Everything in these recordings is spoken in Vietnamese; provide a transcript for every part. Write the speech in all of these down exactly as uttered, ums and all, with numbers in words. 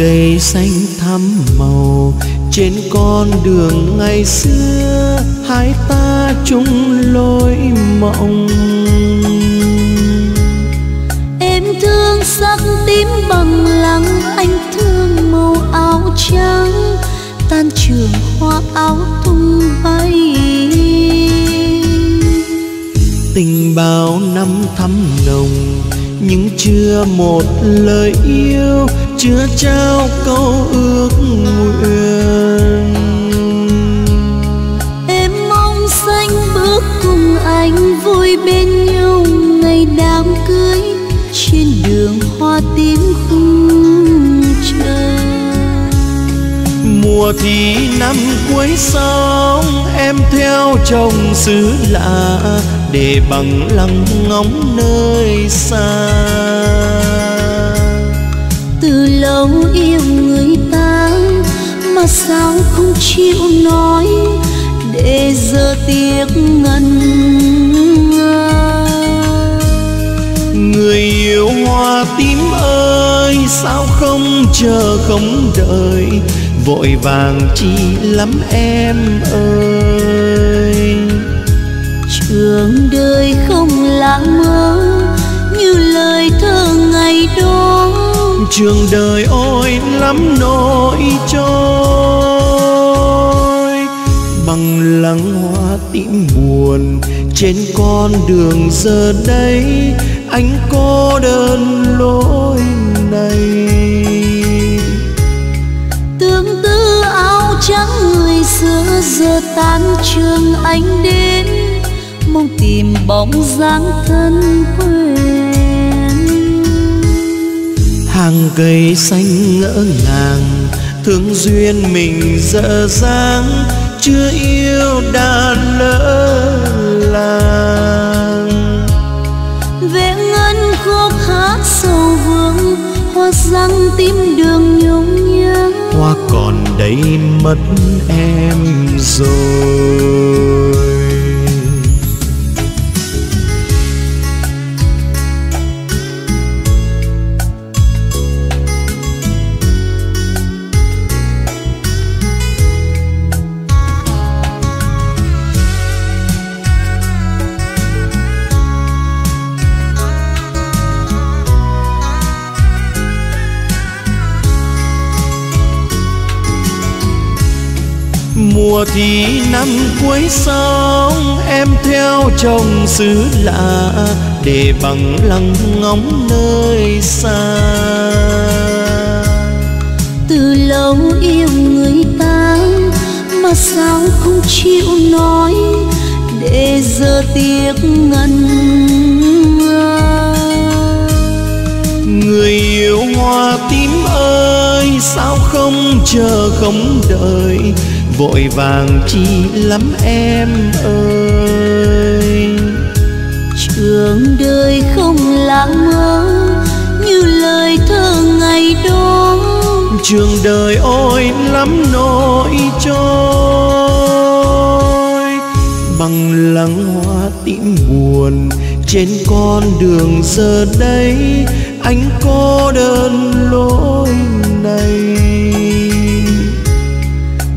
cây xanh thắm màu trên con đường ngày xưa, hai ta chung lối mộng. Em thương sắc tím bằng lăng, anh thương màu áo trắng. Tan trường hoa áo tung bay, tình bao năm thắm nồng, nhưng chưa một lời yêu, chưa trao câu ước nguyện. Em mong xanh bước cùng anh, vui bên nhau ngày đám cưới, trên đường hoa tím khung trời. Mùa thì năm cuối sóng, em theo chồng xứ lạ để bằng lòng ngóng nơi xa. Từ lâu yêu người ta mà sao không chịu nói, để giờ tiếc ngần ngơ. Người yêu hoa tím ơi, sao không chờ không đợi, vội vàng chi lắm em ơi. Trường đời không lãng mơ như lời thơ ngày đó, trường đời ôi lắm nỗi trôi. Bằng lăng hoa tím buồn trên con đường giờ đây, anh cô đơn lối này. Tương tư áo trắng người xưa, giờ tan trường anh đến, mong tìm bóng dáng thân quen. Hàng cây xanh ngỡ ngàng, thương duyên mình dở dang, chưa yêu đã lỡ làng. Vẽ ngân khúc hát sầu vương, hoa răng tím đường nhung nhớ, hoa còn đây mất em rồi. Mùa thì năm cuối sóng, em theo chồng xứ lạ để bằng lăng ngóng nơi xa. Từ lâu yêu người ta mà sao không chịu nói, để giờ tiếc ngần ngơ. Người yêu hoa tím ơi, sao không chờ không đợi, vội vàng chi lắm em ơi. Trường đời không lãng mơ như lời thơ ngày đó, trường đời ôi lắm nỗi trôi. Bằng lăng hoa tím buồn trên con đường giờ đây, anh cô đơn lối này.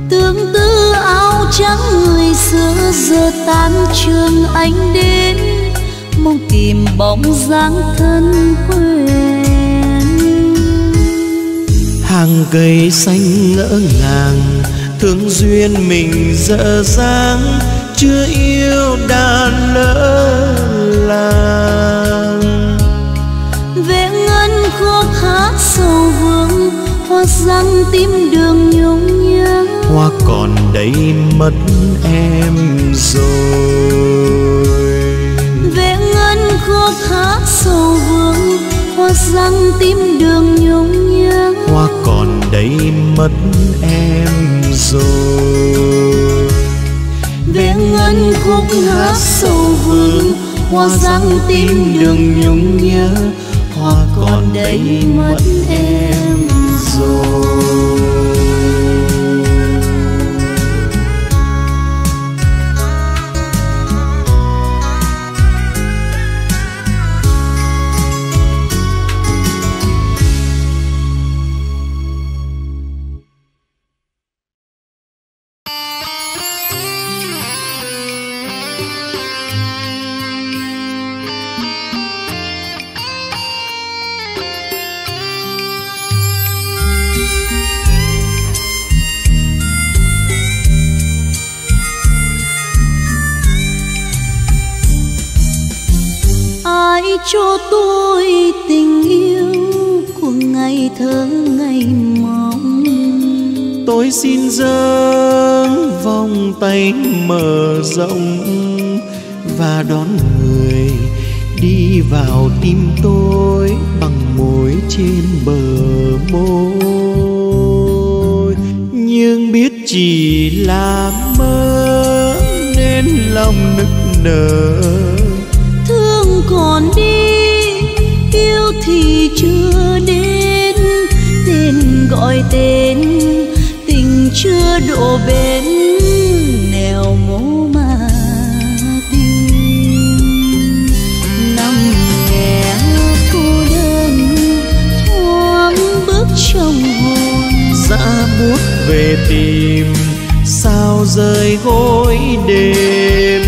Tương tư áo trắng người xưa, giờ tan trường anh đến, mong tìm bóng dáng thân quen. Hàng cây xanh ngỡ ngàng, thương duyên mình dở dang, chưa yêu đã lỡ làng. Vẽ ngân khúc hát sầu vương, hoa răng tím đường nhung nhớ, hoa còn đây mất em rồi. Vẽ ngân khúc hát sầu vương, hoa răng tím đường nhung nhớ, hoa còn đây mất em rồi. Vẽ ngân khúc hát sầu vương, hoa răng tím đường nhung nhớ, hoa còn đây mất em rồi. cho tôi tình yêu của ngày thơ ngày mong. Tôi xin dâng vòng tay mở rộng và đón người đi vào tim tôi bằng môi trên bờ môi. Nhưng biết chỉ là mơ nên lòng nức nở. Thương còn đi, yêu thì chưa đến. Tên gọi tên, tình chưa độ bến. Nẻo mố mà tim nằm nghe cô đơn thoáng bước trong hồn. Dã buốt về tìm sao rơi gối đêm.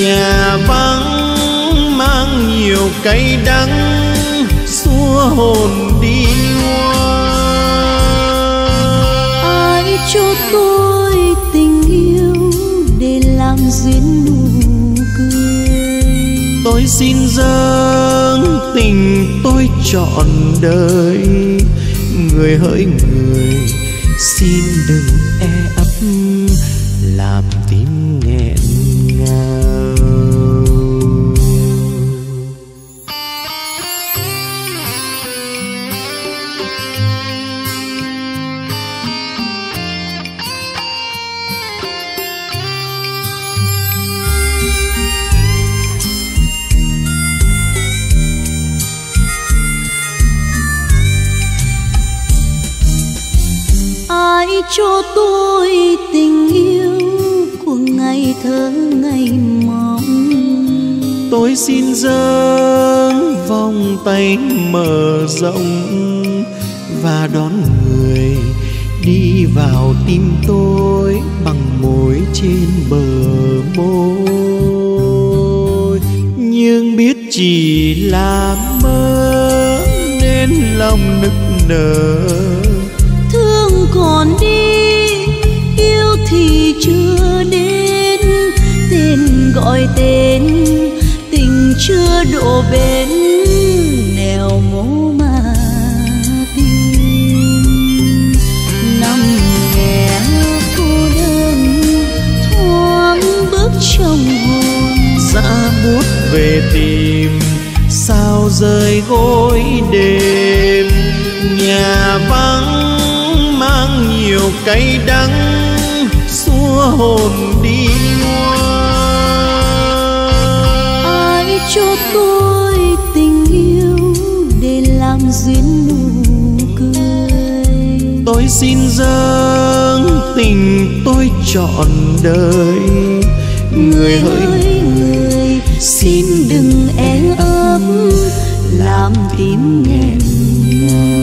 Nhà vắng mang nhiều cay đắng xua hồn đi hoang. Ai cho tôi tình yêu để làm duyên nụ cười. Tôi xin dâng tình tôi trọn đời. Người hỡi người xin đừng e ấp làm tim nghẹn ngào. Ai cho tôi tình yêu của ngày thơ ngày mong. Tôi xin dâng vòng tay mở rộng và đón người đi vào tim tôi bằng môi trên bờ môi. Nhưng biết chỉ là mơ nên lòng nức nở. Còn đi, yêu thì chưa đến. Tên gọi tên, tình chưa độ bến. Nẻo mố mà tim nằm nghe cô đơn thoáng bước trong hồn. Dã buốt về tìm sao rơi gối đêm. Nhà vắng mang nhiều cay đắng xua hồn đi hoang. Ai cho tôi tình yêu để làm duyên nụ cười. Tôi xin dâng tình tôi trọn đời. Người hỡi người xin đừng e ấp làm tim nghẹn ngào.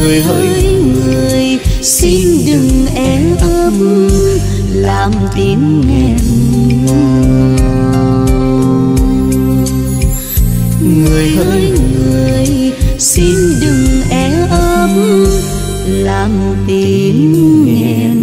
Người hỡi người xin đừng e ấp làm tim nghẹn ngào. Người hỡi người xin đừng e ấp làm tim nghẹn ngào.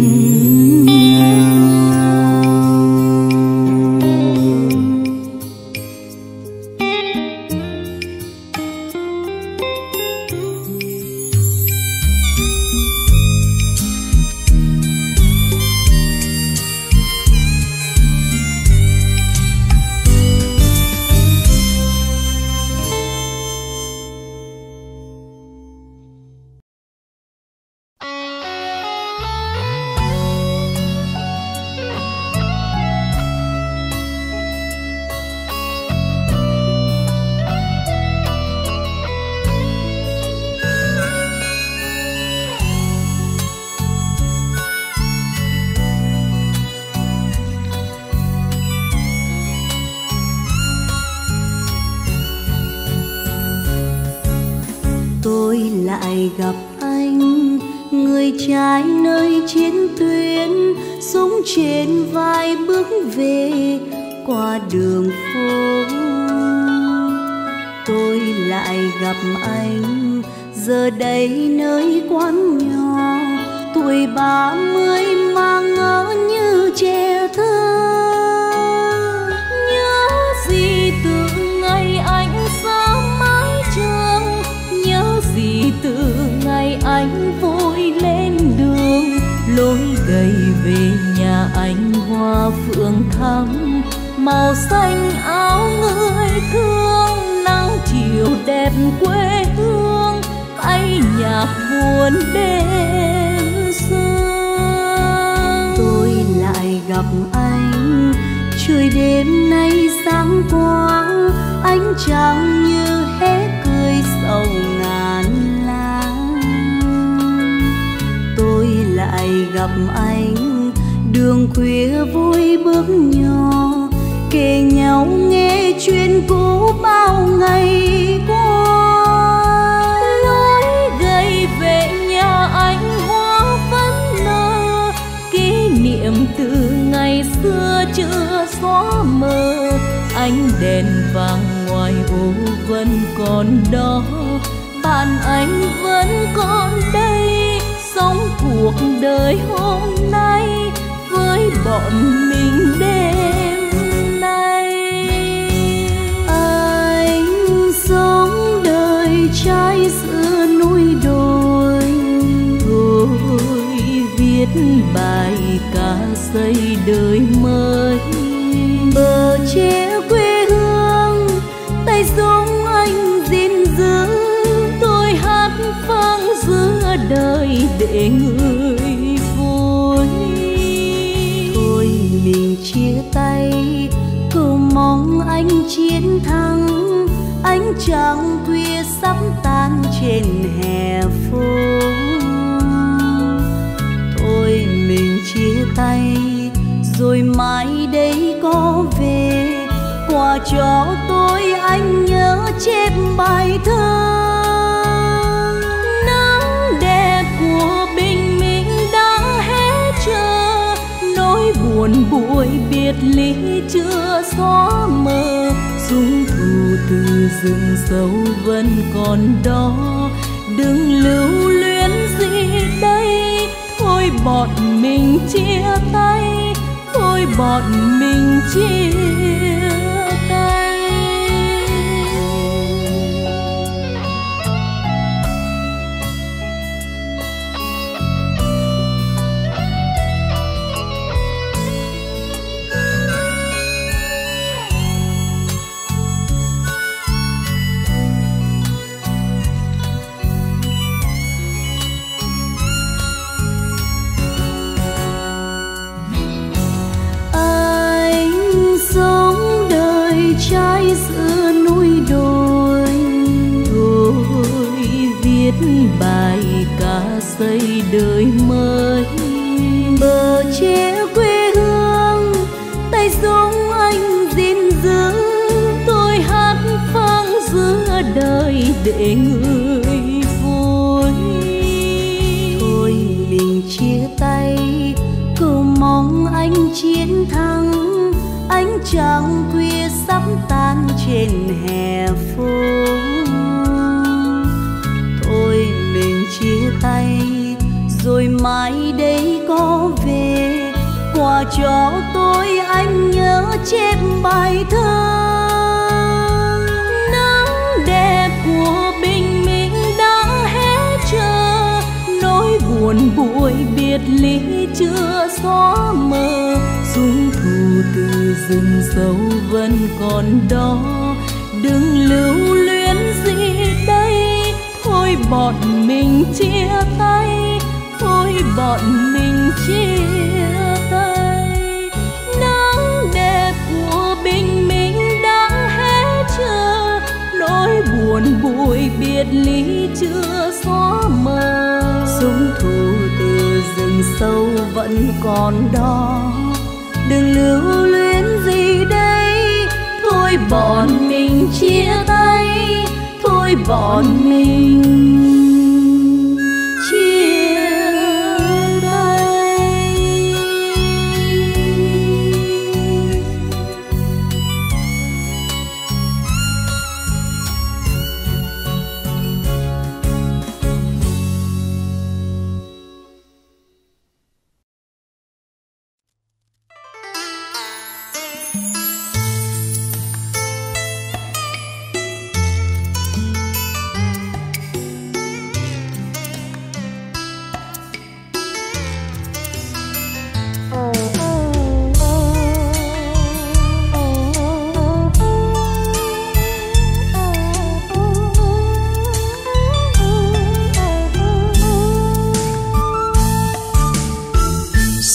hoa phượng thắm màu xanh áo người thương, nắng chiều đẹp quê hương anh nhạc buồn đêm xưa. Tôi lại gặp anh trời đêm nay sáng quang, anh chẳng như hết cười sầu ngàn lá. Tôi lại gặp anh đường khuya vui bước nhỏ, kể nhau nghe chuyện cũ bao ngày qua. Lối gầy về nhà anh hoa vẫn nở, kỷ niệm từ ngày xưa chưa xóa mờ. Ánh đèn vàng ngoài ô vẫn còn đó, bạn anh vẫn còn đây, sống cuộc đời hôm nay với bọn mình đêm nay. Anh sống đời trái giữa núi đồi, tôi viết bài ca xây đời mới. Bờ tre quê hương tay súng anh gìn giữ, tôi hát vang giữa đời để người vui. Thôi mình chia tay cầu mong anh chiến thắng, ánh trăng khuya sắp tan trên hè phố. Thôi mình chia tay rồi mai đây có về, quà cho tôi anh nhớ chép bài thơ. Nắng đẹp của bình minh đang hé chờ, nỗi buồn buổi biệt ly chưa xóa mờ. Dung thu từ rừng sâu vẫn còn đó, đừng lưu luyến gì đây. Thôi bọn mình chia tay, thôi bọn mình chia tay. Trái giữa núi đồi, tôi viết bài ca xây đời mới. Bờ tre quê hương tay súng anh gìn giữ, tôi hát vang giữa đời để người vui. Thôi mình chia tay cầu mong anh chiến thắng, ánh trăng khuya sắp tan trên hè phố. Thôi mình chia tay rồi mai đây có về, quà cho tôi anh nhớ chép bài thơ. Nắng đẹp của bình minh đang hé chờ, nỗi buồn buổi biệt ly chưa xóa mờ. Dung thu từ rừng sâu vẫn còn đó, đừng lưu luyến gì đây. Thôi bọn mình chia tay, thôi bọn mình chia tay. Nắng đẹp của bình minh đã hé chờ, nỗi buồn buổi biệt ly chưa xóa mờ. Dung thu từ rừng sâu vẫn còn đó, đừng lưu luyến gì đây. Thôi bọn mình chia tay, thôi bọn mình.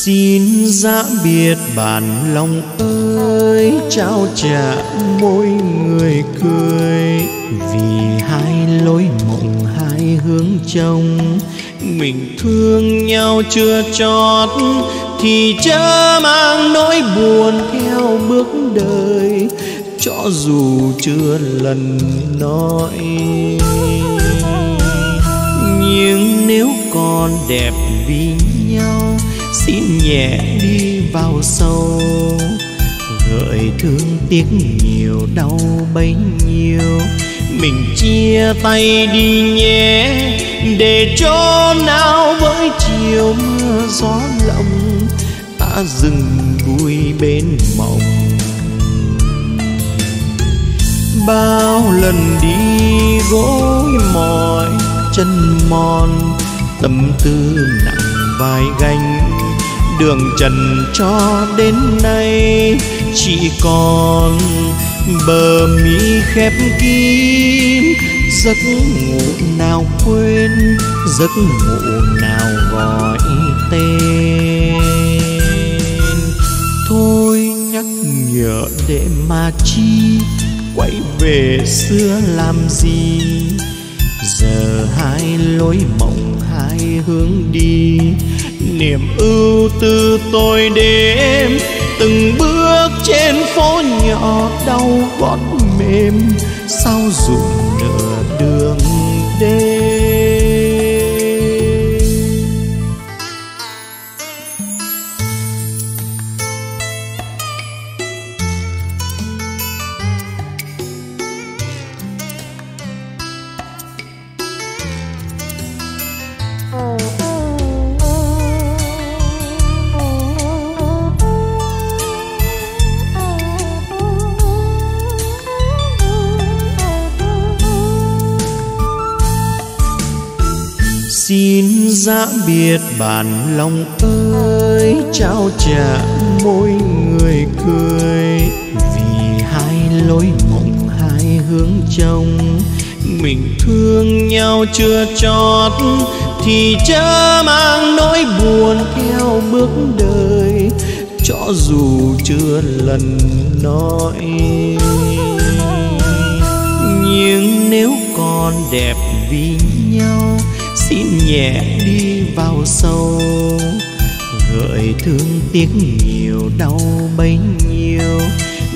Xin giã biệt bạn lòng ơi, trao trả môi người cười. Vì hai lối mộng hai hướng trông, mình thương nhau chưa chót thì chớ mang nỗi buồn theo bước đời, cho dù chưa lần nói. Nhưng nếu còn đẹp vì nhau, xin nhẹ đi vào sâu, gợi thương tiếc nhiều đau bấy nhiêu. Mình chia tay đi nhé, để chốn nào với chiều mưa gió lộng, ta dừng vui bên mộng. Bao lần đi gối mỏi chân mòn, tâm tư nặng vai gánh, đường trần cho đến nay chỉ còn bờ mi khép kín. Giấc ngủ nào quên, giấc ngủ nào gọi tên. Thôi nhắc nhở để mà chi, quay về xưa làm gì. Giờ hai lối mộng hai hướng đi, niềm ưu tư tôi đêm, từng bước trên phố nhỏ đau gót mềm, sao dùm nửa đường đêm. Xin giã biệt bạn lòng ơi, trao trả môi người cười. Vì hai lối mộng hai hướng trông, mình thương nhau chưa chót thì chớ mang nỗi buồn theo bước đời, cho dù chưa lần nói. Nhưng nếu còn đẹp vì nhau, xin nhẹ đi vào sâu, gợi thương tiếc nhiều đau bấy nhiêu.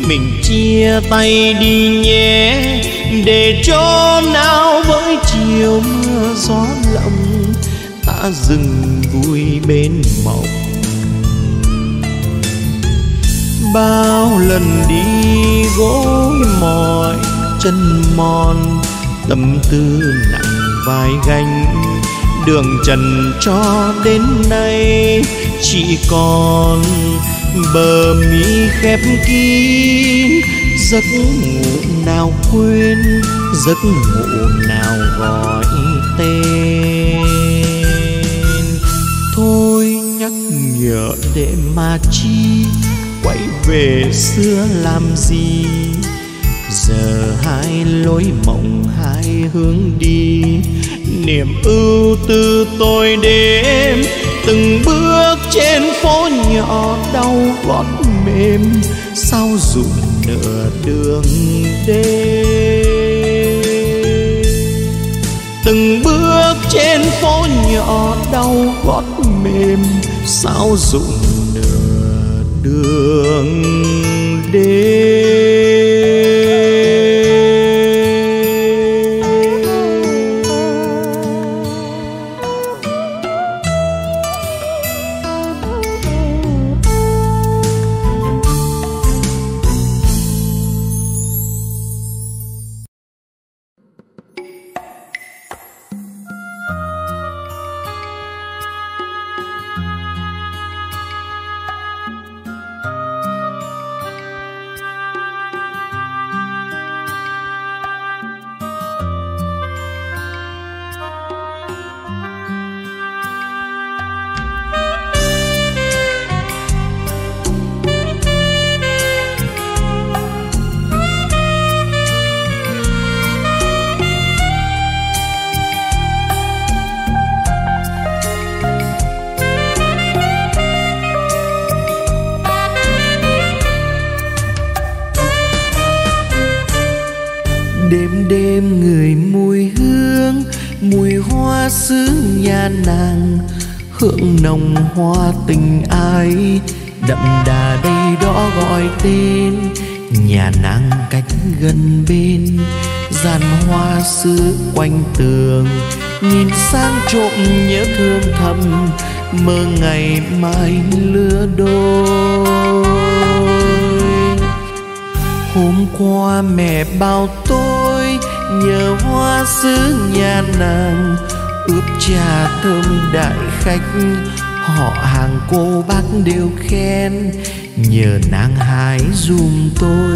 Mình chia tay đi nhé, để chốn nào với chiều mưa gió lộng, ta dừng vui bên mộng. Bao lần đi gối mỏi chân mòn, tâm tư nặng vai gánh, đường trần cho đến nay chỉ còn bờ mi khép kín. Giấc ngủ nào quên, giấc ngủ nào gọi tên. Thôi nhắc nhở để mà chi, quay về xưa làm gì. Giờ hai lối mộng hai hướng đi, niềm ưu tư tôi đêm, từng bước trên phố nhỏ đau gót mềm, sao dùm nửa đường đêm. Từng bước trên phố nhỏ đau gót mềm, sao dùm nửa đường đêm. xứ nhà nàng, hương nồng hoa tình ai đậm đà đây đó gọi tên. Nhà nàng cách gần bên, giàn hoa xứ quanh tường, nhìn sang trộm nhớ thương thầm, mơ ngày mai lứa đôi. Hôm qua mẹ bảo tôi nhờ hoa xứ nhà nàng, ướp trà thơm đại khách, họ hàng cô bác đều khen. Nhờ nàng hái dùm tôi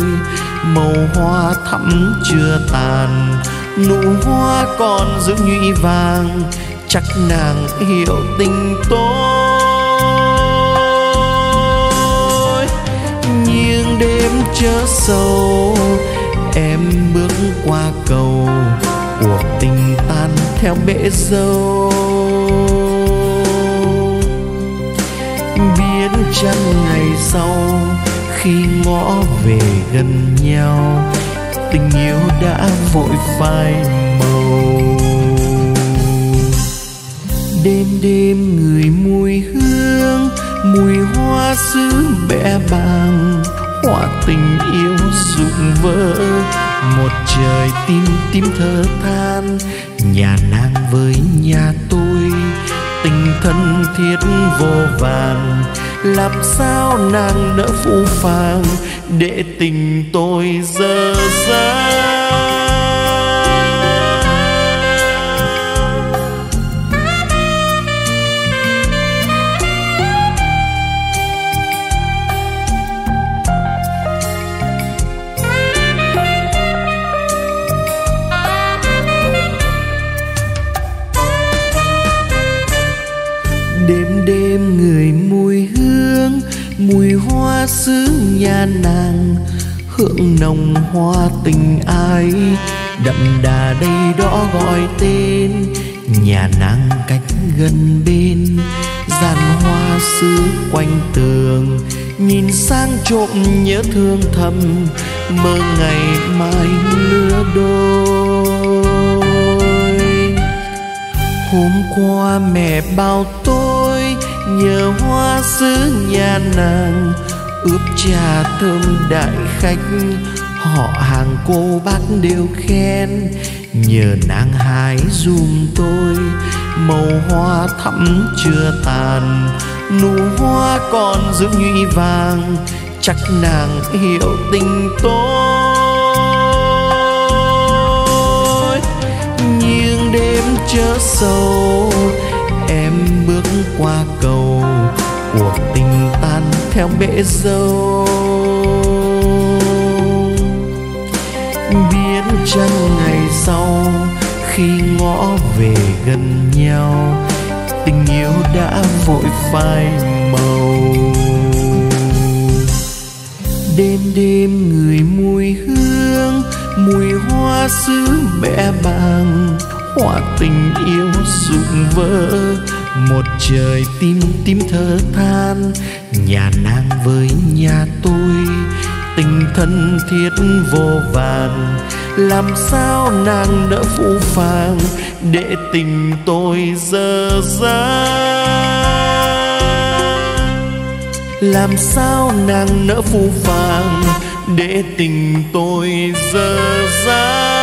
màu hoa thắm chưa tàn, nụ hoa còn giữ nhụy vàng, chắc nàng hiểu tình tôi. Nhưng đêm chớ sầu em bước qua cầu, cuộc tình tan theo bể dâu. Biết chăng ngày sau khi ngõ về gần nhau, tình yêu đã vội phai màu. Đêm đêm người mùi hương, mùi hoa sứ bẽ bàng, hoa tình yêu rụng vỡ, một trời tim tim thở than. Nhà nàng với nhà tôi tình thân thiết vô vàn, làm sao nàng nỡ phũ phàng để tình tôi dở dang. Đêm đêm người mùi hương, mùi hoa xứ nhà nàng, hương nồng hoa tình ai đậm đà đây đó gọi tên. Nhà nàng cách gần bên, giàn hoa xứ quanh tường, nhìn sang trộm nhớ thương thầm, mơ ngày mai lứa đôi. Hôm qua mẹ bảo tôi nhờ hoa xứ nhà nàng, ướp trà thơm đại khách, họ hàng cô bác đều khen. Nhờ nàng hái dùm tôi màu hoa thắm chưa tàn, nụ hoa còn giữ nhụy vàng, chắc nàng hiểu tình tôi. Nhưng đêm chớ sầu em bước qua cầu, cuộc tình tan theo bể dâu. Biết chăng ngày sau khi ngõ về gần nhau, tình yêu đã vội phai màu. Đêm đêm người mùi hương, mùi hoa sứ bẽ bàng, hoa tình yêu rụng vỡ, một trời tim tim thở than. Nhà nàng với nhà tôi tình thân thiết vô vàn, làm sao nàng đỡ phũ phàng để tình tôi dở dang. Làm sao nàng nỡ phũ phàng để tình tôi dở dang.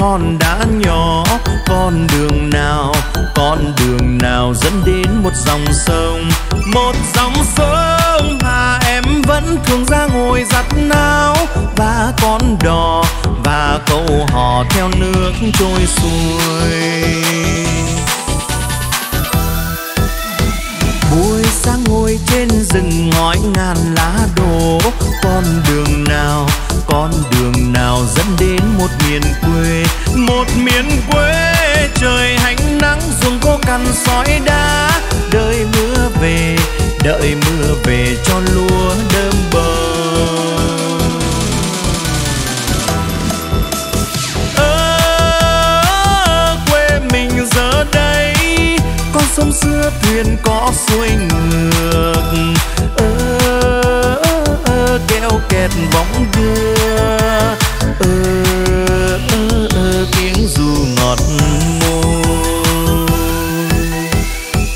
hòn đá nhỏ, con đường nào, con đường nào dẫn đến một dòng sông, một dòng sông mà em vẫn thường ra ngồi giặt náo, và con đò và câu hò theo nước trôi xuôi. Buổi sáng ngồi trên rừng ngói ngàn lá đổ, con đường nào, con đường nào dẫn đến một miền quê, một miền quê trời hánh nắng ruộng cô cằn sỏi đá, đợi mưa về, đợi mưa về cho lúa đơm bờ. Ơ quê mình giờ đây, con sông xưa thuyền có xuôi ngược, ơ ơ kéo kẹt bóng đưa, ơ ơ tiếng ru ngọt môi.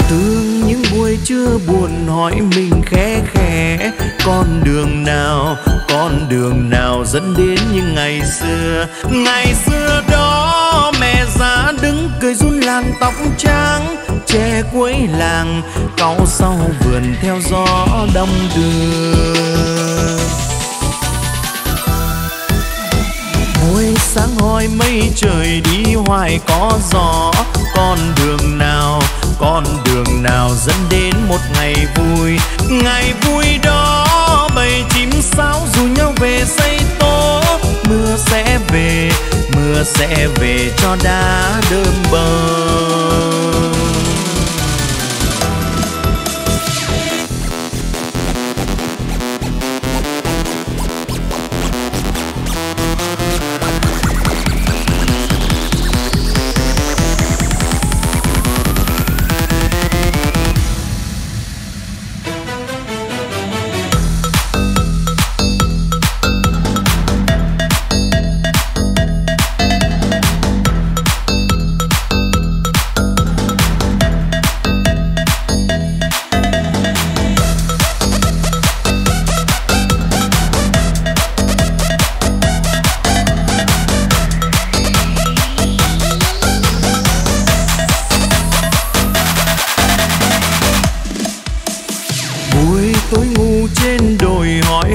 Thương những buổi trưa buồn hỏi mình khẽ khẽ, con đường nào, con đường nào dẫn đến những ngày xưa, ngày xưa đó mẹ già đứng cười run làn tóc trắng, che cuối làng cau sau vườn theo gió đông đưa. Buổi sáng hỏi mây trời đi hoài có gió, con đường nào, con đường nào dẫn đến một ngày vui, ngày vui đó bầy chim sáo rủ nhau về xây tố, mưa sẽ về, mưa sẽ về cho đá đơm bờ.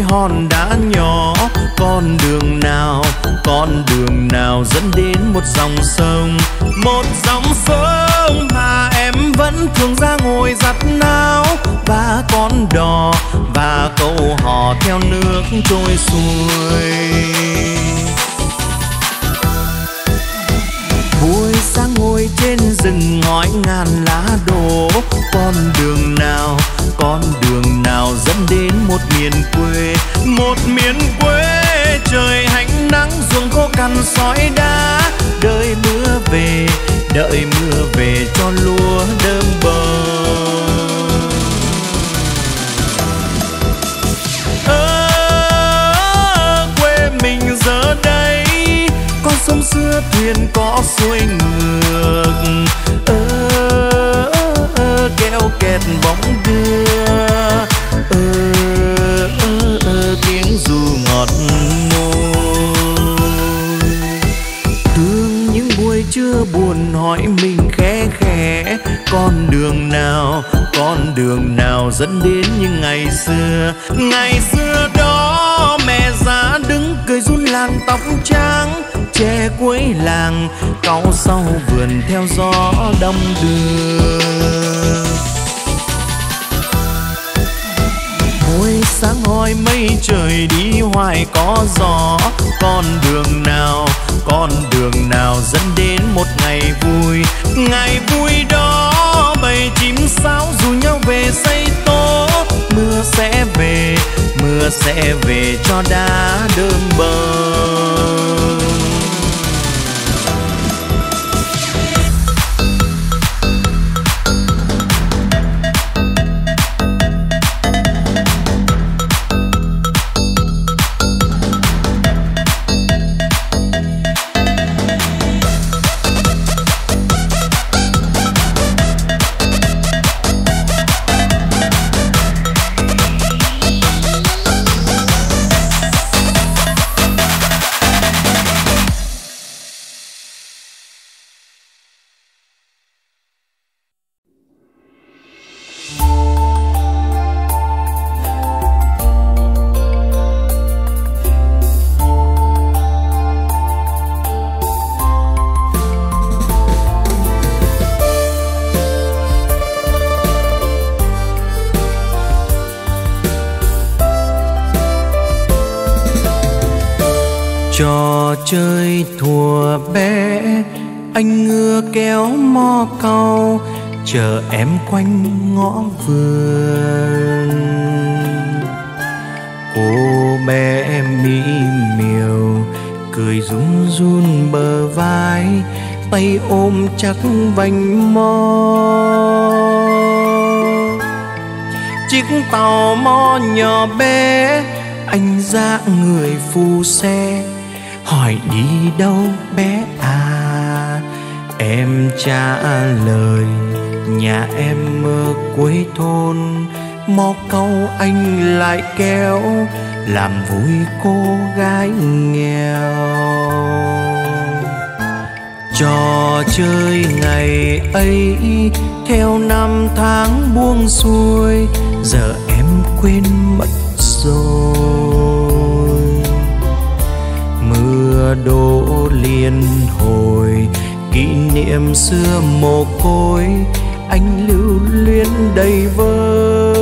Hòn đá nhỏ, con đường nào, con đường nào dẫn đến một dòng sông, một dòng sông mà em vẫn thường ra ngồi giặt náo, và con đò và câu hò theo nước trôi xuôi. Buổi sáng ngồi trên rừng ngói ngàn lá đổ, con đường nào, con đường nào dẫn đến một miền quê, một miền quê trời hánh nắng ruộng khô cằn sỏi đá, đợi mưa về, đợi mưa về cho lúa đơm bờ. Ơ quê mình giờ đây, con sông xưa thuyền có xuôi ngược, ơ ơ kéo kẹt bóng đưa, ơ tiếng ru ngọt môi. Thương những buổi trưa buồn hỏi mình khẽ khẽ, con đường nào, con đường nào dẫn đến những ngày xưa, ngày xưa đó mẹ già đứng cười run làn tóc trắng, che cuối làng cau sau vườn theo gió đông đưa. Buổi sáng hỏi mây trời đi hoài có gió, con đường nào, con đường nào dẫn đến một ngày vui, ngày vui đó bầy chim sáo rủ nhau về xây tố, mưa sẽ về, mưa sẽ về cho đá đơm bờ. trò chơi thùa bé, anh ngựa kéo mò cau chờ em quanh ngõ vườn. Cô bé mỹ miều cười run run bờ vai, tay ôm chặt vành mò. Chiếc tàu mò nhỏ bé, anh ra người phu xe, hỏi đi đâu bé à? Em trả lời nhà em ở cuối thôn. Mò câu anh lại kéo, làm vui cô gái nghèo. Trò chơi ngày ấy theo năm tháng buông xuôi, giờ em quên mất rồi. Mưa đổ liền hồi kỷ niệm xưa mồ côi, anh lưu luyến đầy vơi.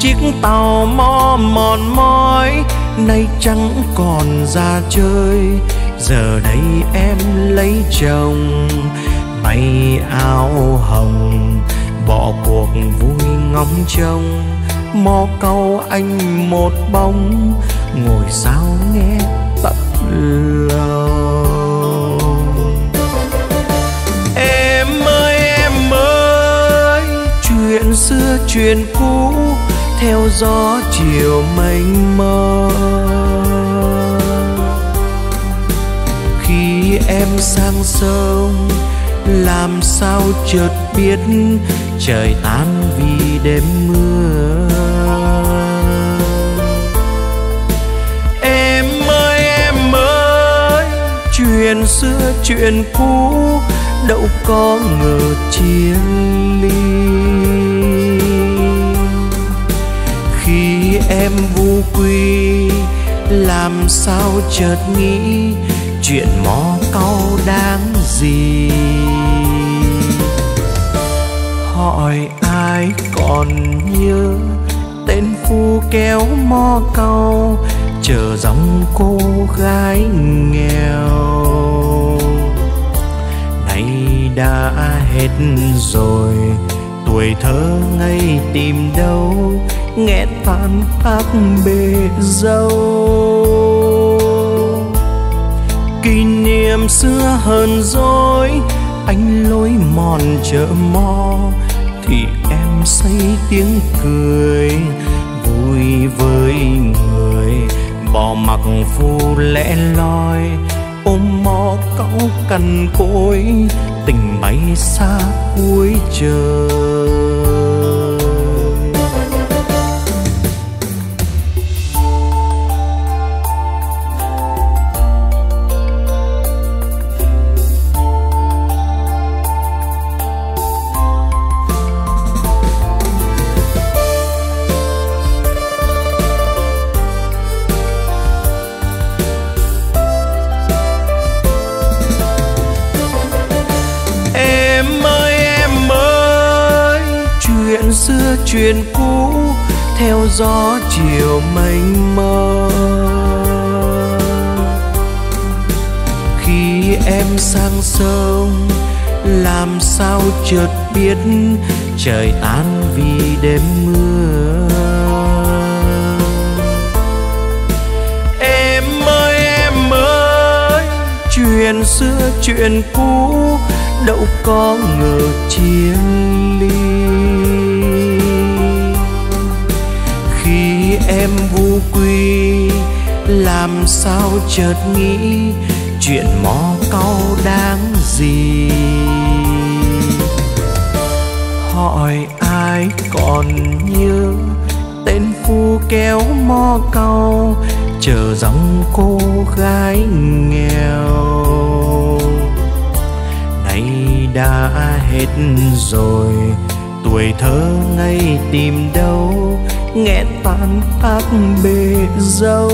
Chiếc tàu mò mòn mỏi nay chẳng còn ra chơi, giờ đây em lấy chồng may áo hồng, bỏ cuộc vui ngóng trông. Mò câu anh một bóng, ngồi sao nghe tận lòng. Em ơi em ơi, chuyện xưa chuyện cũ theo gió chiều mênh mơ. Khi em sang sông làm sao chợt biết trời tan vì đêm mưa. Em ơi em ơi, chuyện xưa chuyện cũ đâu có ngờ chia ly. Khi em vu quy làm sao chợt nghĩ chuyện mò câu đáng gì. Hỏi ai còn nhớ tên phu kéo mò câu chờ dòng cô gái nghèo. Nay đã hết rồi tuổi thơ ngây tìm đâu, nghe than thác bề dâu. Kỷ niệm xưa hờn dỗi, anh lối mòn chợ mò thì em say tiếng cười vui với người. Bỏ mặc phu lẻ loi ôm mò cõng cằn cỗi, tình bay xa cuối trời. Xưa chuyện cũ theo gió chiều mênh mơ. Khi em sang sông làm sao chợt biết trời tan vì đêm mưa. Em ơi em ơi, chuyện xưa chuyện cũ đâu có ngờ chia ly. Khi em vu quy làm sao chợt nghĩ chuyện mò câu đáng gì. Hỏi ai còn nhớ tên phu kéo mò câu chờ dòng cô gái nghèo. Nay đã hết rồi tuổi thơ ngây tìm đâu, nghe than thác bề dâu.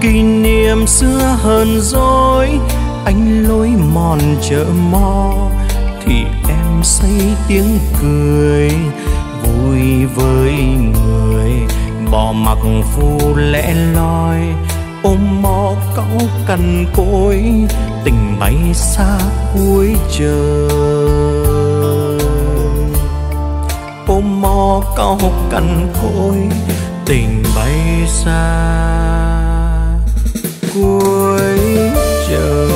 Kỷ niệm xưa hờn dỗi, anh lối mòn chợ mò thì em say tiếng cười vui với người. bỏ mặc phu lẻ loi, ôm mò cõng cằn cỗi, tình bay xa cuối trời. Ôm mò cõng cằn cỗi, tình bay xa cuối trời.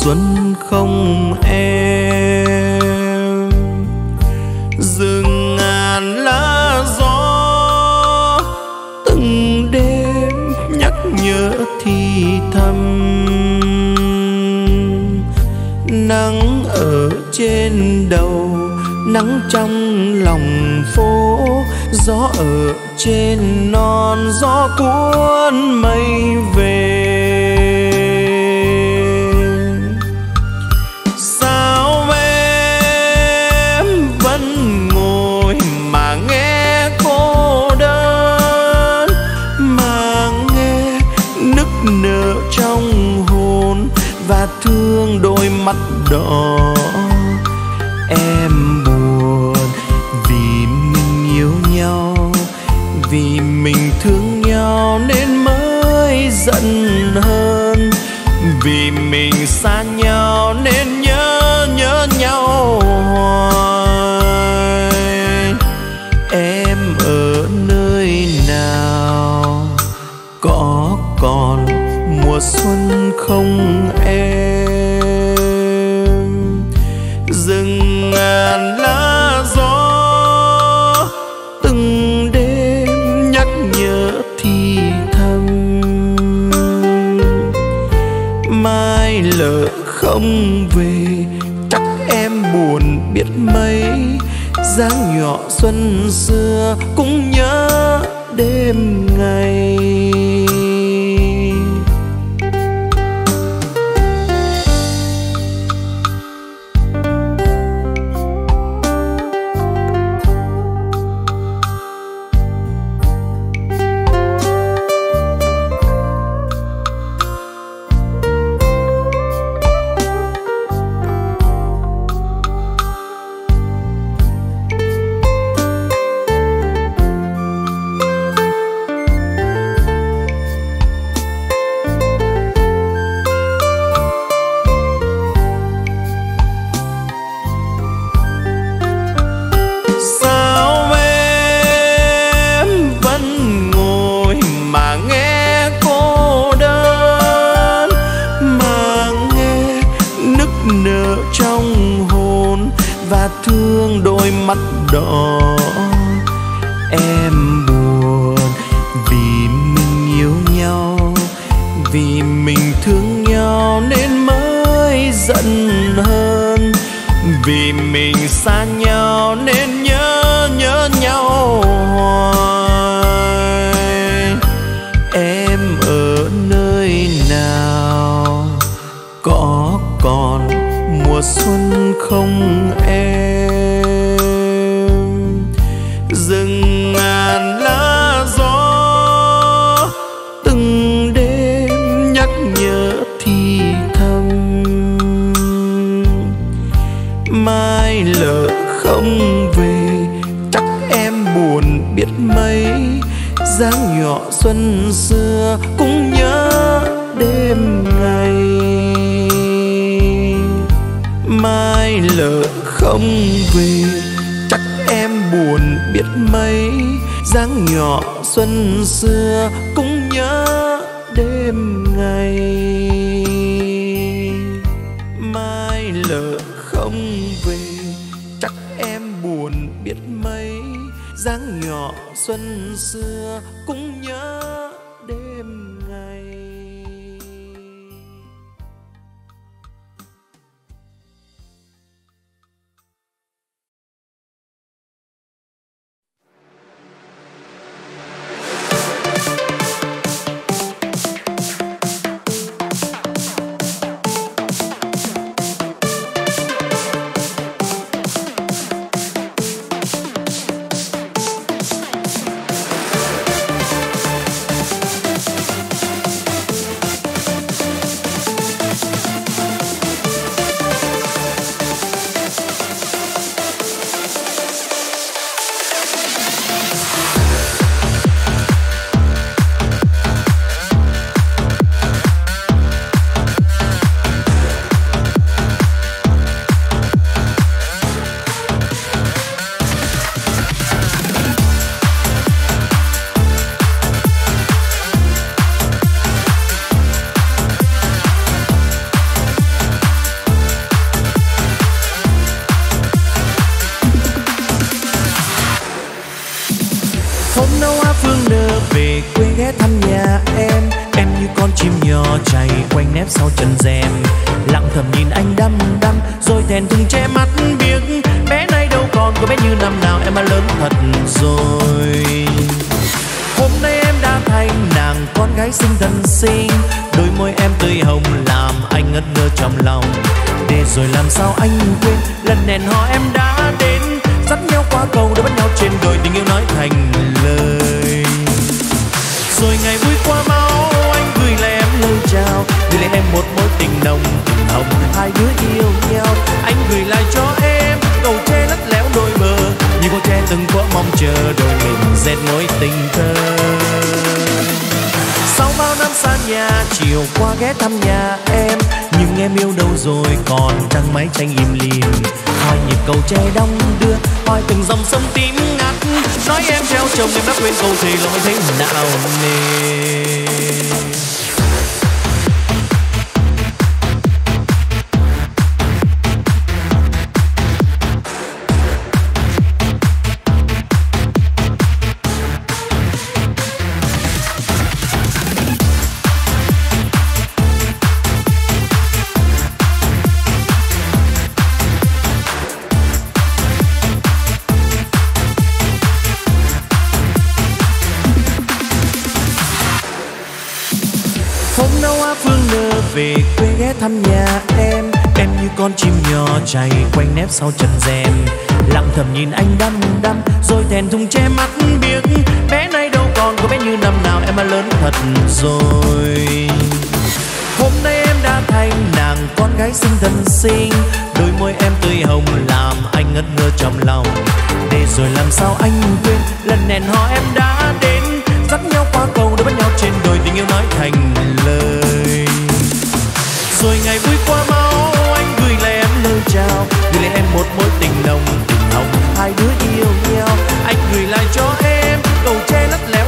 Xuân không em, rừng ngàn lá gió từng đêm nhắc nhớ thì thầm. Nắng ở trên đầu, nắng trong lòng phố, gió ở trên non, gió cuốn mây về. Thương đôi mắt đỏ em buồn, vì mình yêu nhau, vì mình thương nhau nên mới giận hơn, vì mình xa nhau nên nhớ nhớ nhau hoài. Em ở nơi nào có còn mùa xuân không em? Không về chắc em buồn biết mấy, dáng nhỏ xuân xưa cũng nhớ đêm ngày. biết mấy dáng nhỏ xuân xưa cũng nhớ đêm ngày mai lỡ không về chắc em buồn biết mấy dáng nhỏ xuân xưa cũng nhớ đêm ngày. Sau chân rèm lặng thầm nhìn anh đăm đăm rồi thèm thùng che mắt biết bé này đâu còn có bé như năm nào em đã lớn thật rồi. Hôm nay em đã thành nàng con gái xinh thân xinh, đôi môi em tươi hồng làm anh ngất ngơ trong lòng, để rồi làm sao anh quên lần hẹn hò em đã đến, dắt nhau qua cầu để bắt nhau trên đồi tình yêu nói thành lời. Rồi ngày vui qua mau anh gửi lời em lời chào, gửi lại em một mối tình nồng tình hồng hai đứa yêu nhau, anh gửi lại cho em cầu tre lắt léo đôi bờ như con tre từng có mong chờ đôi mình dệt mối tình thơ. Sau bao năm xa nhà chiều qua ghé thăm nhà em, nhưng em yêu đâu rồi còn trăng mái tranh im lìm, hỏi nhịp cầu tre đong đưa hỏi từng dòng sông tím ngắt, nói em treo chồng em đã quên câu thề lòng anh thấy nào nề.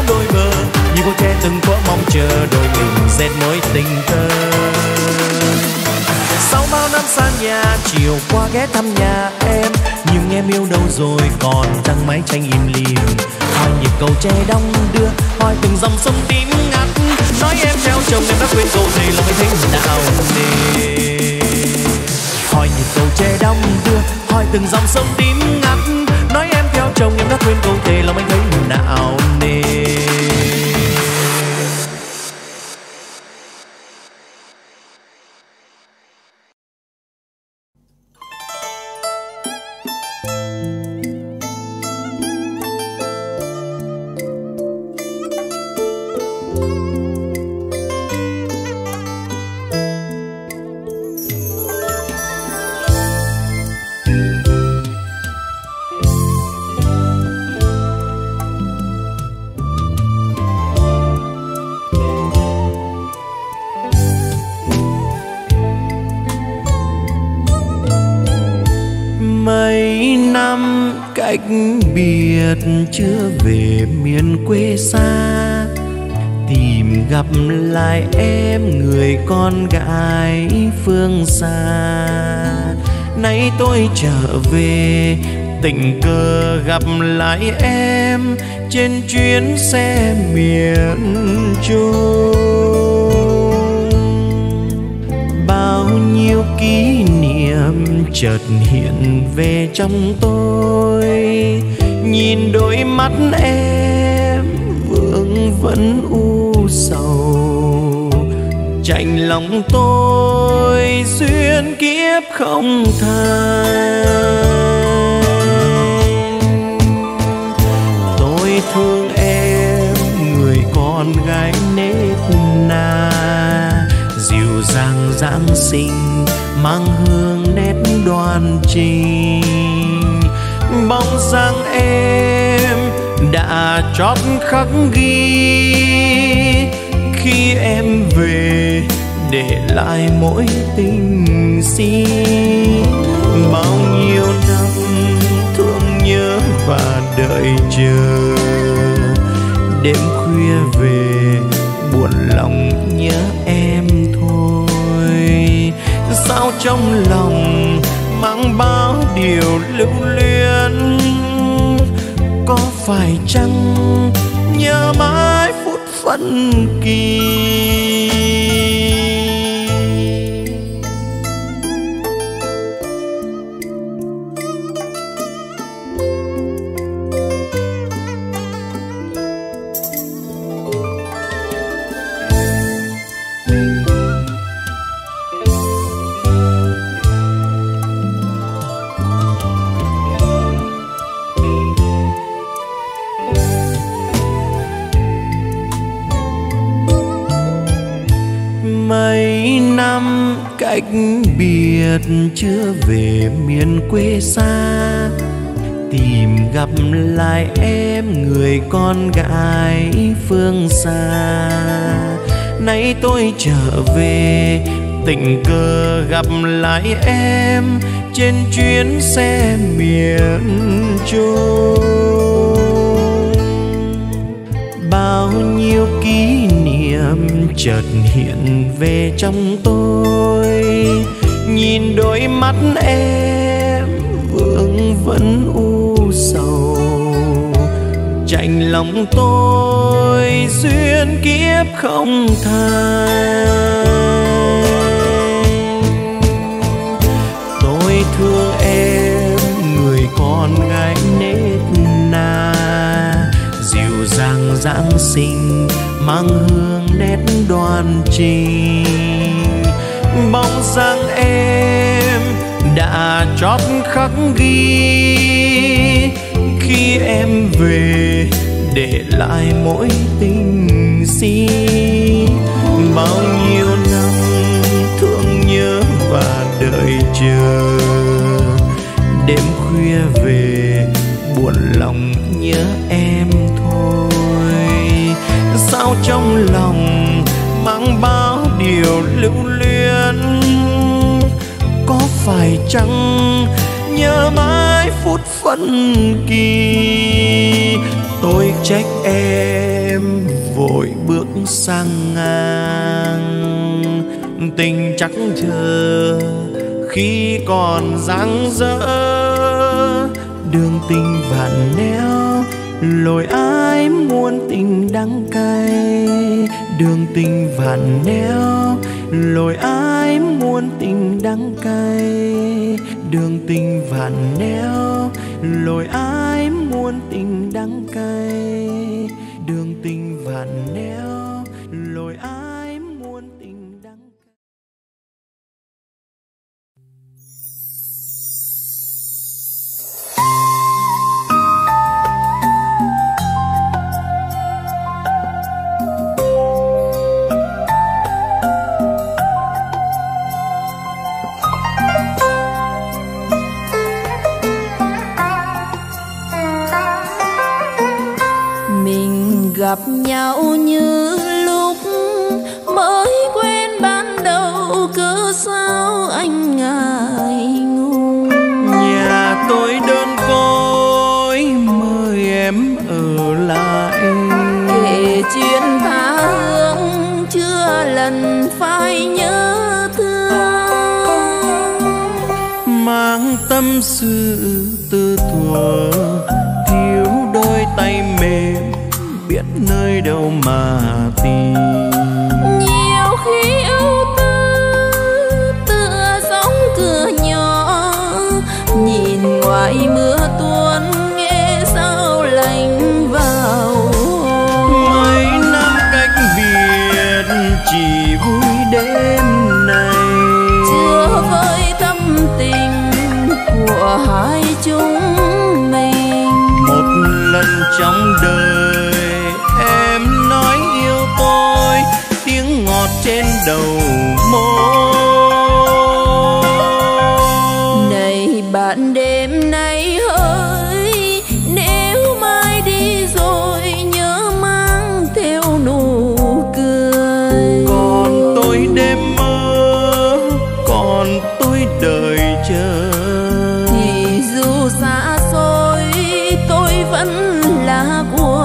Hỏi nhịp cầu tre đong đưa hỏi từng dòng sông tím ngắt, nói em theo chồng em đã quên câu thề lòng anh thấy nào nề. Thank you. cách biệt chưa về miền quê xa, tìm gặp lại em người con gái phương xa. Nay tôi trở về tình cờ gặp lại em trên chuyến xe miền Trung. Bao nhiêu kỷ niệm chợt hiện về trong tôi, nhìn đôi mắt em vương vấn u sầu. Chạnh lòng tôi duyên kiếp không thay, thương em người con gái nết na, dịu dàng giáng sinh mang hương nét đoan trình. Bóng dáng em đã chót khắc ghi khi em về, để lại mỗi tình si. Bao nhiêu năm thương nhớ và đợi chờ, đêm khuya về buồn lòng nhớ em thôi. Sao trong lòng mang bao điều lưu luyến, có phải chăng nhớ mãi phút phân kỳ? Cách biệt chưa về miền quê xa, tìm gặp lại em người con gái phương xa. Nay tôi trở về tình cờ gặp lại em trên chuyến xe miền Trung. Bao nhiêu kỷ niệm chợt hiện về trong tôi, nhìn đôi mắt em vương vấn u sầu. Chạnh lòng tôi duyên kiếp không thay, tôi thương em người con gái nết na, dịu dàng giáng sinh mang hương nét đoan trình. Bóng dáng em đã chót khắc ghi khi em về, để lại mỗi tình si. Bao nhiêu năm thương nhớ và đợi chờ, đêm khuya về buồn lòng nhớ em thôi. Sao trong lòng mang bao điều lưu luyến, có phải chăng nhớ mãi phút phân kỳ? Tôi trách em vội bước sang ngang, tình chắc chờ khi còn dang dở. Đường tình vạn nẻo, lối ai muôn tình đắng cay. Đường tình vạn nẻo, lối ai muôn tình đắng cay. Đường tình vạn nẻo, lối ai muôn tình đắng cay. Đường tình vạn nẻo, lối ai muôn tình đắng cay. Gặp nhau như lúc mới quen ban đầu, cớ sao anh ngại ngùng? Nhà tôi đơn côi, lắm sự tư thuở, thiếu đôi tay mềm biết nơi đâu mà tìm. Nhiều khi ưu tư tựa giống cửa nhỏ, nhìn ngoài mưa tuôn nghe sao lạnh vào. Mấy năm cách biệt chỉ vui đêm này, chưa với tâm tình của hai chúng mình. Một lần trong đời em nói yêu tôi, tiếng ngọt trên đầu môi. Này bạn đêm nay hỡi, nếu mai đi rồi nhớ mang theo nụ cười. Còn tôi đêm mơ, còn tôi đời chờ, thì dù xa xôi tôi vẫn là của.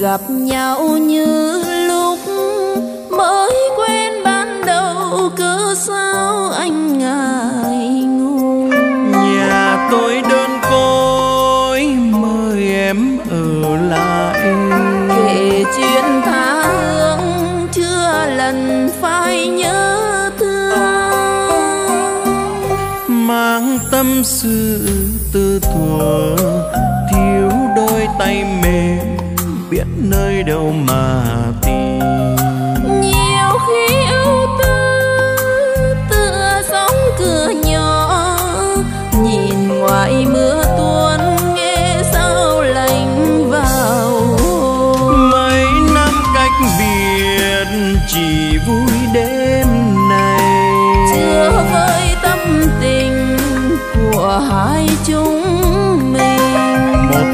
Gặp nhau như lúc mới quen ban đầu, cớ sao anh ngại ngùng. Nhà tôi đơn côi mời em ở lại, kể chuyện tha hương chưa lần phải nhớ thương. Mang tâm sự tư thuở, thiếu đôi tay mềm biết nơi đâu mà tìm. Nhiều khi ưu tư tựa giống cửa nhỏ, nhìn ngoài mưa tuôn nghe sao lạnh vào. Mấy năm cách biệt chỉ vui đêm này, chưa với tâm tình của hai chúng mình. Một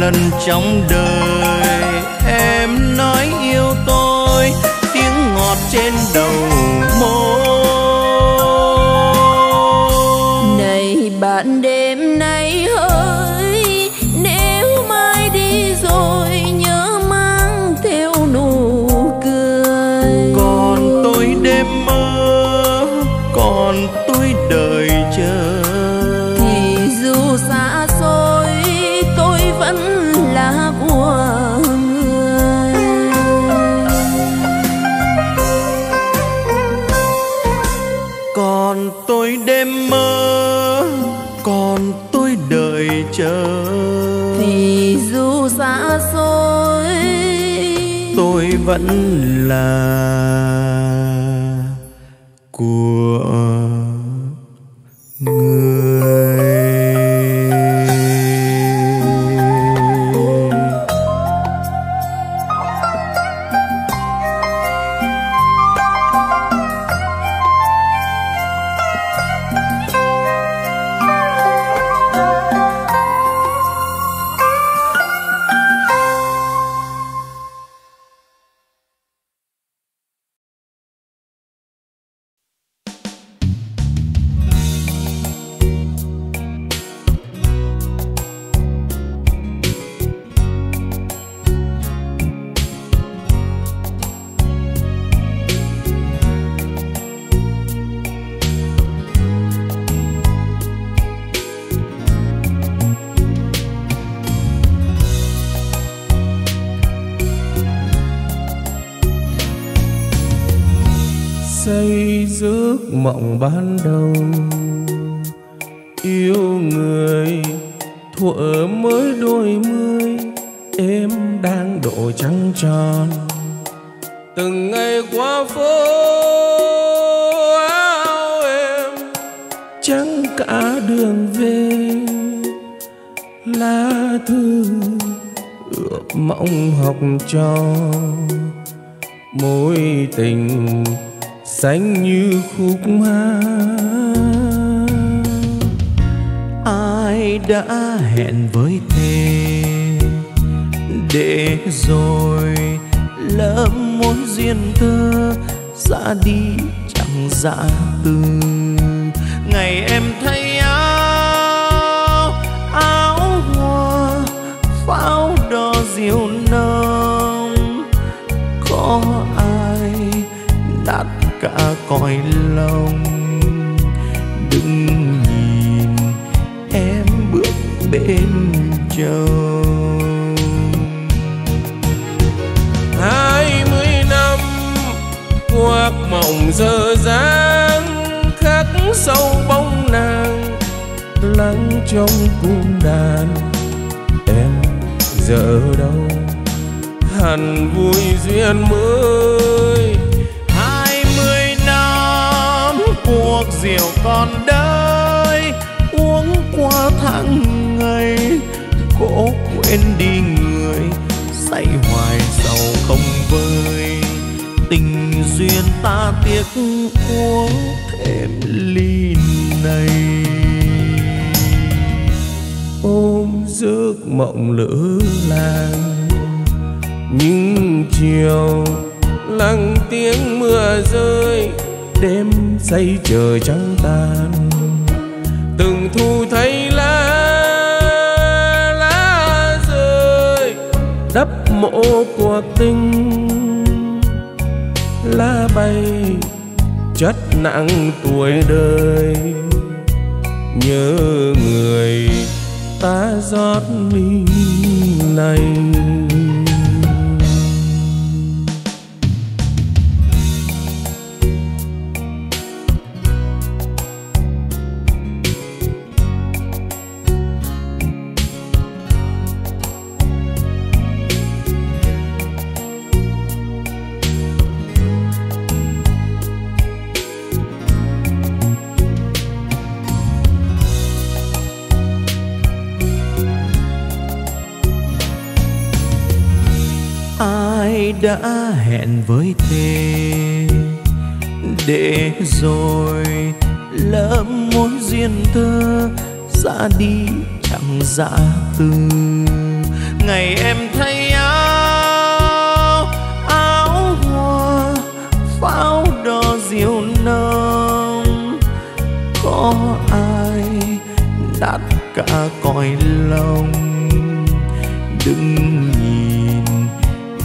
lần trong đời em nói yêu tôi, tiếng ngọt trên đầu môi. Này bạn đêm nay hỡi, nếu mai đi rồi nhớ mang theo nụ cười. Còn tôi đêm mơ, còn tôi đời chờ, thì dù xa xôi tôi vẫn là của. Còn tôi đêm mơ, còn tôi đợi chờ, thì dù xa xôi tôi vẫn là của người. Mộng ban đầu yêu người thuở mới đôi mươi, em đang độ trăng tròn. Từng ngày qua phố áo em trắng cả đường về, lá thư ướp mộng học trò mối tình xanh như khúc hát. Ai đã hẹn với thề để rồi lỡ muốn duyên thơ ra đi chẳng dã từ. Ngày em thấy áo áo hoa pháo đỏ diều nồng, có ai đặt cả cõi lòng. Đừng nhìn em bước bên chồng, hai mươi năm hoặc mộng giờ dáng khắc sâu bóng nàng lắng trong cung đàn. Em giờ đâu hẳn vui duyên mới, hai mươi năm cuộc rượu còn đời uống qua tháng ngày cố quên đi người say hoài sầu không vơi. Tình duyên ta tiếc uống thêm ly này, ôm giấc mộng lỡ làng. Những chiều lặng tiếng mưa rơi, đêm say trời trắng tan, từng thu thấy lá lá rơi đắp mộ của tình. Lá bay chất nặng tuổi đời, nhớ người ta rót ly này. Đã hẹn với thề để rồi lỡ muốn duyên thơ ra đi chẳng dã từ. Ngày em thấy áo áo hoa pháo đỏ diều nồng, có ai đặt cả cõi lòng. Đừng nhìn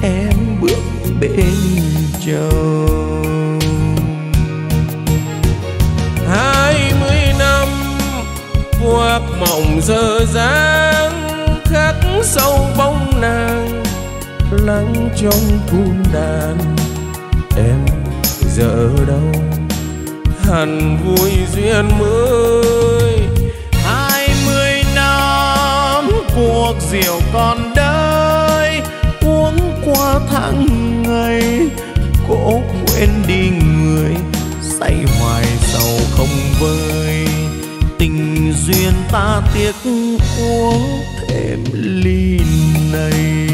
em bước bên chồng, hai mươi năm hoặc mộng giờ dáng khắc sâu bóng nàng lắng trong cung đàn. Em giờ đâu hẳn vui duyên mới, hai mươi năm cuộc rượu còn đời qua tháng ngày cố quên đi người say hoài sầu không vơi. Tình duyên ta tiếc uống thêm ly này,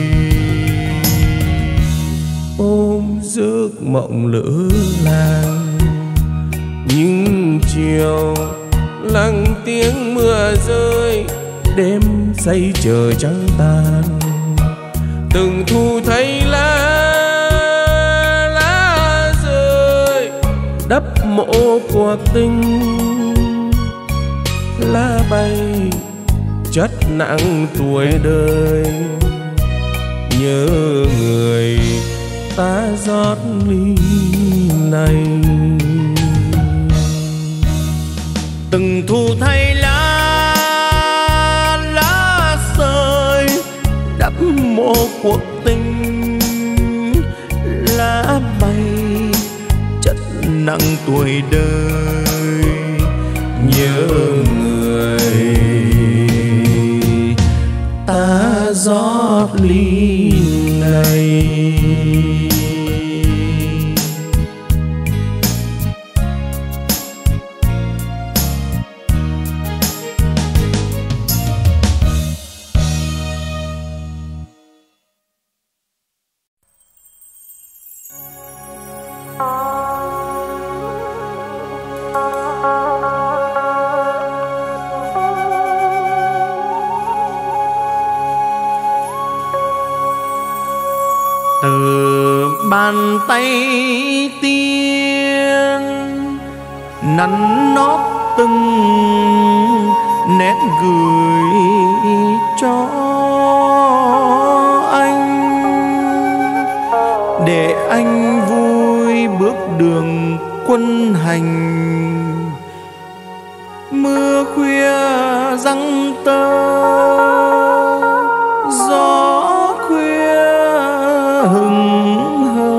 ôm giấc mộng lỡ làng. Những chiều lặng tiếng mưa rơi, đêm say trời trắng tan, từng thu thấy lá lá rơi đắp mộ của tình. Lá bay chất nặng tuổi đời, nhớ người ta rót ly này, từng thu thấy lá mộ cuộc tình. Lá bay chất nặng tuổi đời, nhớ người ta rót ly này. Oh. bàn tay tiên nắn nót từng nét gửi cho anh, để anh vui bước đường quân hành. Mưa khuya giăng tơ, gió khuya hừng hờ,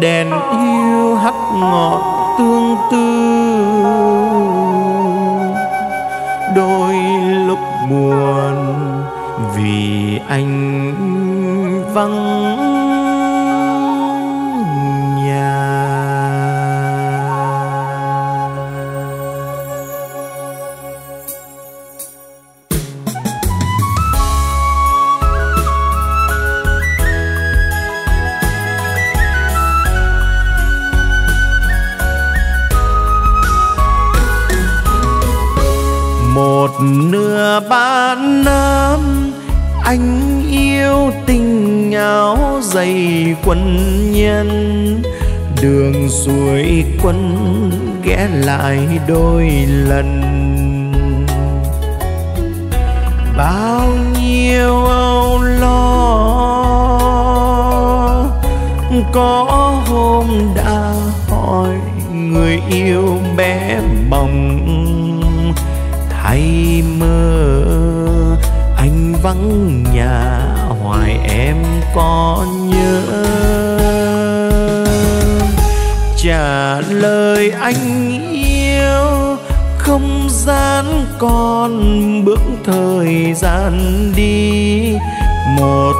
đèn yêu hắt ngọt tương tư. Đôi lúc buồn vì anh vắng. Một nửa ban năm anh yêu tình áo dày quân nhân, đường suối quân ghé lại đôi lần. Bao nhiêu âu lo có hôm đã hỏi người yêu bé bỏng. Hay mơ anh vắng nhà hoài em có nhớ, trả lời anh yêu không gian còn bước thời gian đi. Một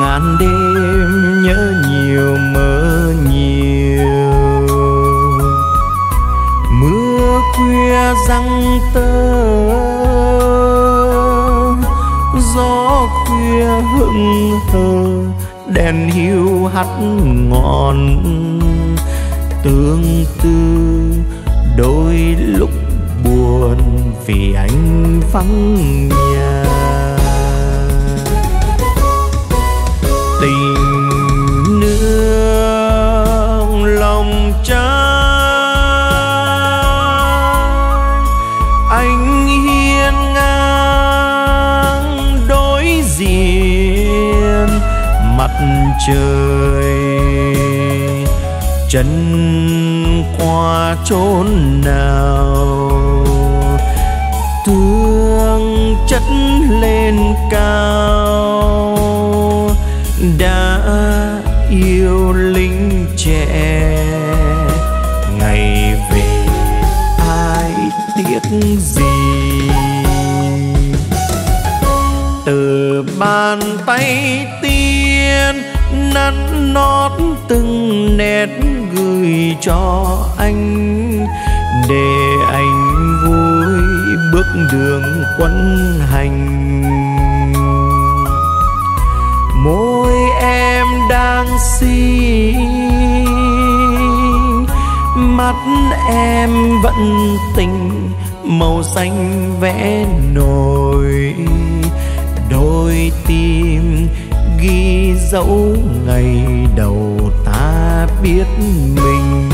ngàn đêm nhớ nhiều mơ nhiều, mưa khuya giăng tơ, gió khuya hững hờ, đèn hiu hắt ngọn tương tư. Đôi lúc buồn vì anh vắng nhà, tình nương lòng trái. Trời chân qua chốn nào, thương chất lên cao. Đã yêu lính trẻ ngày về ai tiếc gì. Từ bàn tay tiên nắn nót từng nét gửi cho anh, để anh vui bước đường quân hành. Môi em đang xinh, mắt em vẫn tình màu xanh vẽ nổi. Đôi tim ghi dấu ngày đầu ta biết mình.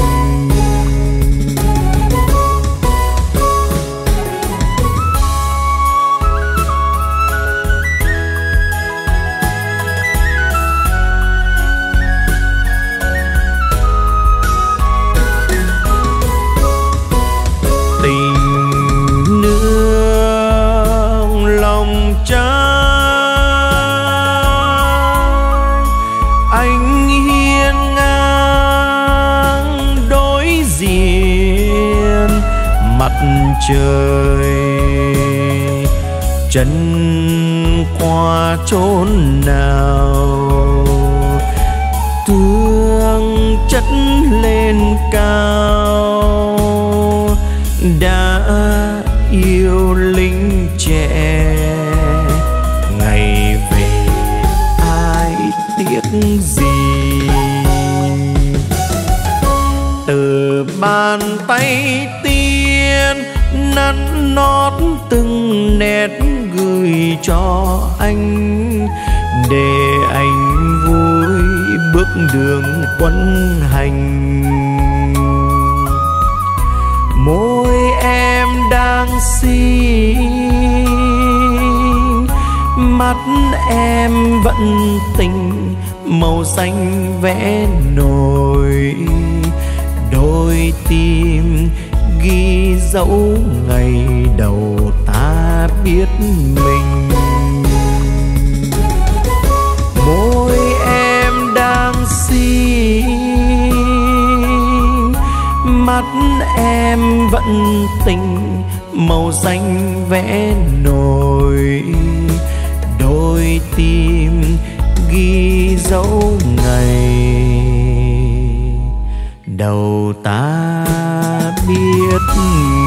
Tình nương lòng trái, trời chân qua chốn nào, thương chất lên cao. Đã yêu lính trẻ ngày về ai tiếc gì. Từ bàn tay tiên nắn nót từng nét gửi cho anh, để anh vui đường quấn hành. Môi em đang xinh, mắt em vẫn tình màu xanh vẽ nổi, đôi tim ghi dấu ngày đầu ta biết mình. Môi em đang xinh, mắt em vẫn tình màu xanh vẽ nổi, đôi tim ghi dấu ngày đầu ta biết.